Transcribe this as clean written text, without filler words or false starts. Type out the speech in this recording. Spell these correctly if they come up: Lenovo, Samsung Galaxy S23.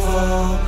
Lenovo.